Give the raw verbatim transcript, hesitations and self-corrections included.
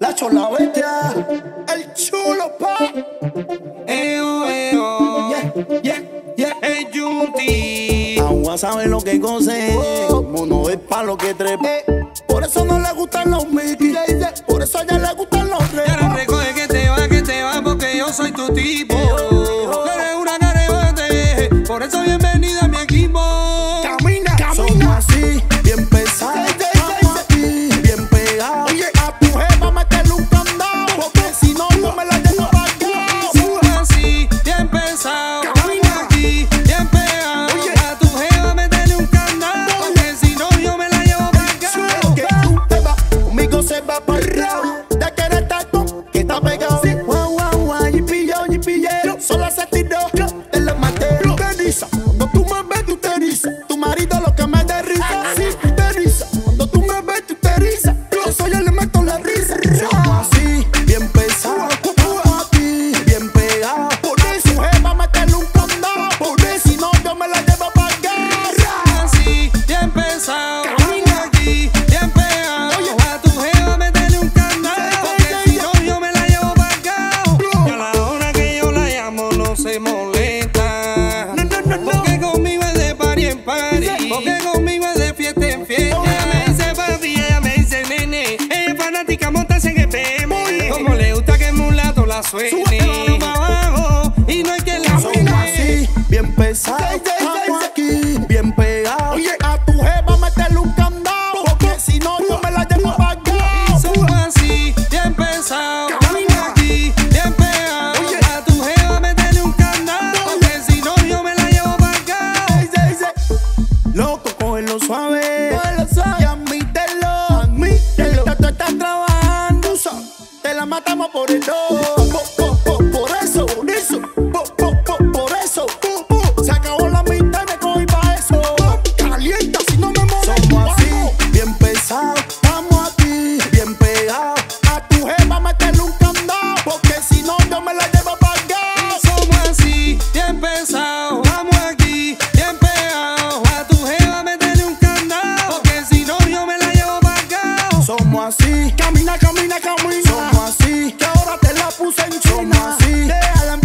La chola bestia, el chulo pa. Eo, eo, yeah, yeah, yeah, el Yunti. Agua sabe lo que cose, mono es pa' lo que trepe. Por eso no le gustan los Mickey, por eso a ella le gustan los reyes. Ya la recoge que te va, que te va, porque yo soy tu tipo. Eres una caregote, por eso bienvenida a mi equipo. Camina, camina. Somos así, bien pesada. Solo se tiró, te lo maté. Teriza, cuando tú me ves, tú teriza. Tu marido lo que me derriza. Sí, tú teriza, cuando tú me ves, tú teriza. Yo soy el que meto la risa. Así, bien pesado, a ti, bien pegado. Por eso, va a meterle un condado. Por eso, si no, yo me la llevo para allá. Así, bien pesado. Se molesta, no, no, no, no. Porque conmigo es de party en party, sí. Porque conmigo es de fiesta en fiesta. Oh, ella me dice papi, ella me dice nene. Ella es fanática, montarse en el P M. Oye. Como le gusta que el mulato la suene. Súbete para abajo y no hay que la suene. Así, bien pesado, yeah, yeah, yeah, yeah, yeah. Aquí, bien pegado. Oye, a tu jeva meterle un candado, porque si no yo me la llevo para acá. Suba así, bien pesado. Suave, y admítelo, admítelo. Tú, tú estás trabajando, te la matamos por el dos. Por, por, por eso, por eso, por, por, por eso. Se acabó la amistad, me cogí pa' eso. Calienta si no me molesta. Somos así, bien pesado, estamos aquí, bien pegado. A tu jefa meterle un candado, porque si no yo me la llevo pa' acá. Somos así, bien pesado. Somos así, camina, camina, camina. Somos así, que ahora te la puse en China. Somos así, déjala en